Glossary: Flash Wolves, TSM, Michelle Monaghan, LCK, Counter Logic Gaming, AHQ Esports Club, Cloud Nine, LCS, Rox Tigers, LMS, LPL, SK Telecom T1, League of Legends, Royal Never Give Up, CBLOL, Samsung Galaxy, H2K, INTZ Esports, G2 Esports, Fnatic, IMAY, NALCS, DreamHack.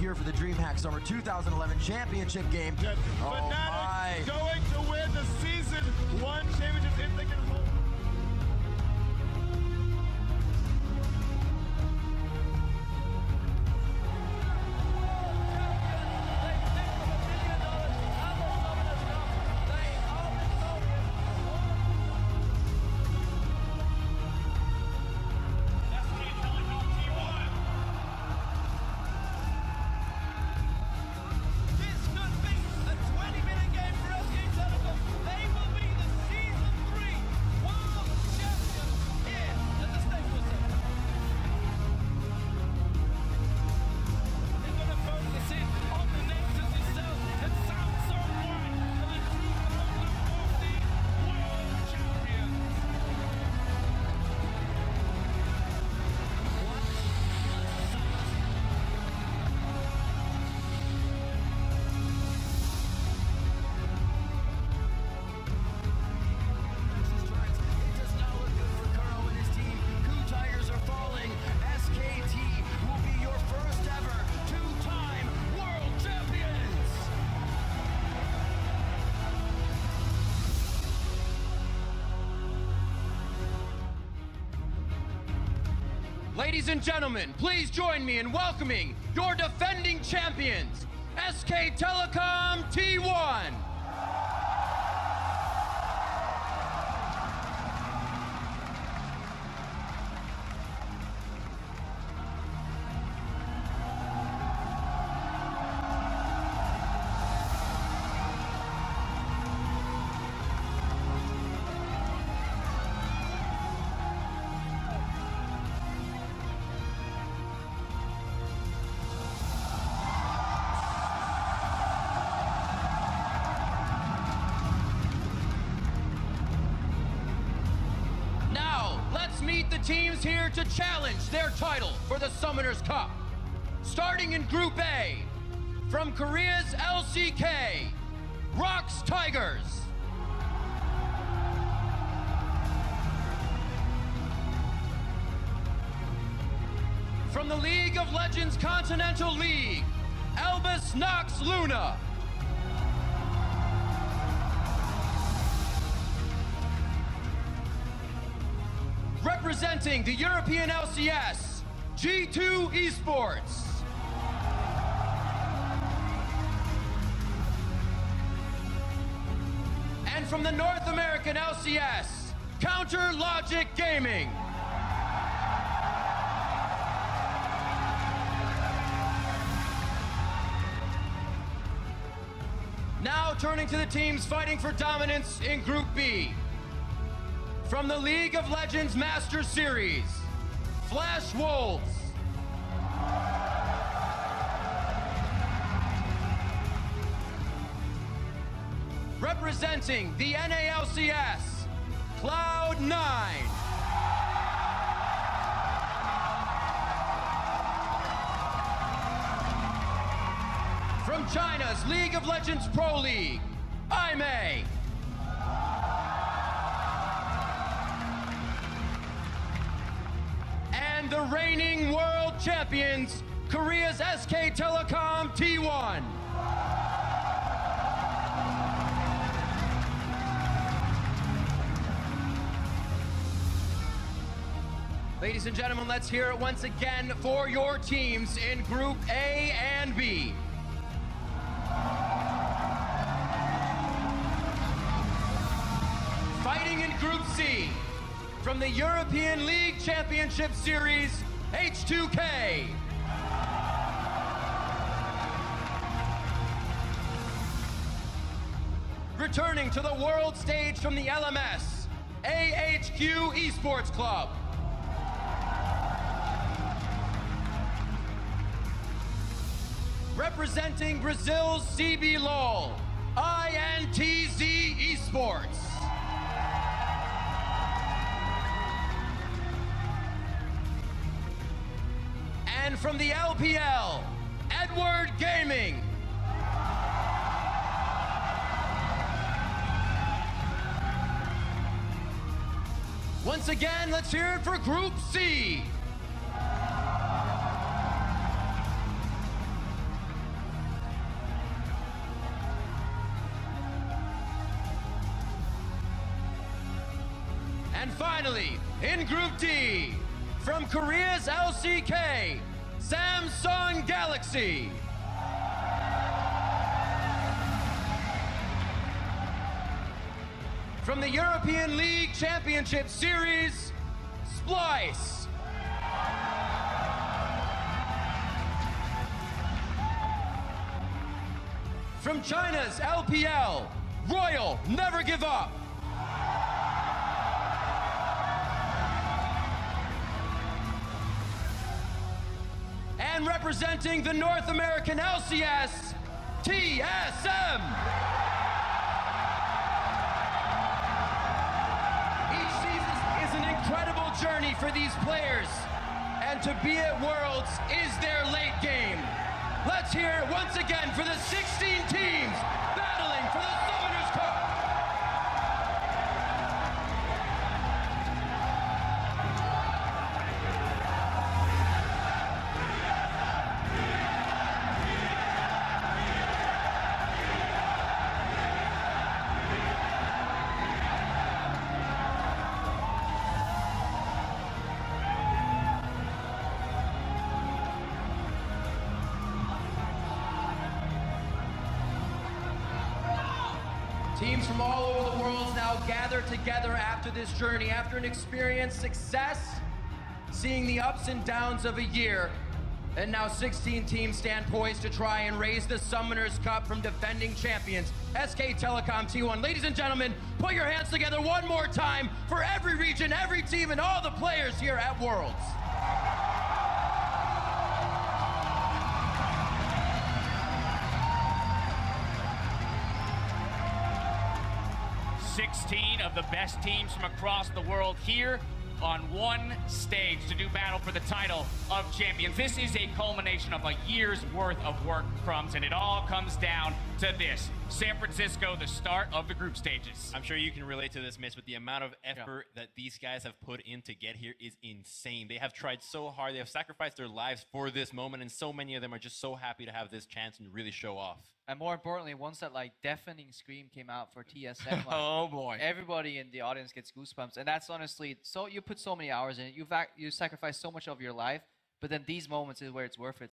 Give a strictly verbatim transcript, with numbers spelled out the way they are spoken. here for the DreamHack Summer two thousand eleven Championship game. Fnatic oh going to win the Season one Championship if they can hold. Ladies and gentlemen, please join me in welcoming your defending champions, S K Telecom T one. Teams here to challenge their title for the Summoners Cup. Starting in Group A, from Korea's L C K, Rox Tigers. From the League of Legends Continental League, Albus Nox Luna. Representing the European L C S, G two Esports. And from the North American L C S, Counter Logic Gaming. Now turning to the teams fighting for dominance in Group B. From the League of Legends Master Series, Flash Wolves. Representing the N A L C S, Cloud Nine. From China's League of Legends Pro League, I M A Y. The reigning world champions, Korea's S K Telecom T one. Ladies and gentlemen, let's hear it once again for your teams in Group A and B. Fighting in Group C, from the European League Championship Series, H two K. Returning to the world stage from the L M S, A H Q Esports Club. Representing Brazil's C B L O L, I N T Z Esports. And from the L P L, Edward Gaming. Once again, let's hear it for Group C. And finally, in Group D, from Korea's L C K, Samsung Galaxy. From the European League Championship Series, Splice. From China's L P L, Royal Never Give Up. And representing the North American L C S, T S M. Journey for these players, and to be at Worlds is their late game. Let's hear it once again for the sixteen teams battling for the Summoners Cup. Teams from all over the world now gather together after this journey, after an experience, success, seeing the ups and downs of a year. And now sixteen teams stand poised to try and raise the Summoners Cup from defending champions, S K Telecom T one. Ladies and gentlemen, put your hands together one more time for every region, every team, and all the players here at Worlds. sixteen of the best teams from across the world here on one stage to do battle for the title of champions. This is a culmination of a year's worth of work, Crumbs, and it all comes down to this. San Francisco, the start of the group stages. I'm sure you can relate to this, Mitch, but the amount of effort yeah. that these guys have put in to get here is insane. They have tried so hard. They have sacrificed their lives for this moment, and so many of them are just so happy to have this chance and really show off. And more importantly, once that like deafening scream came out for T S M, like, oh boy, everybody in the audience gets goosebumps. And that's honestly, so you put so many hours in it, you you sacrifice so much of your life, but then these moments is where it's worth it.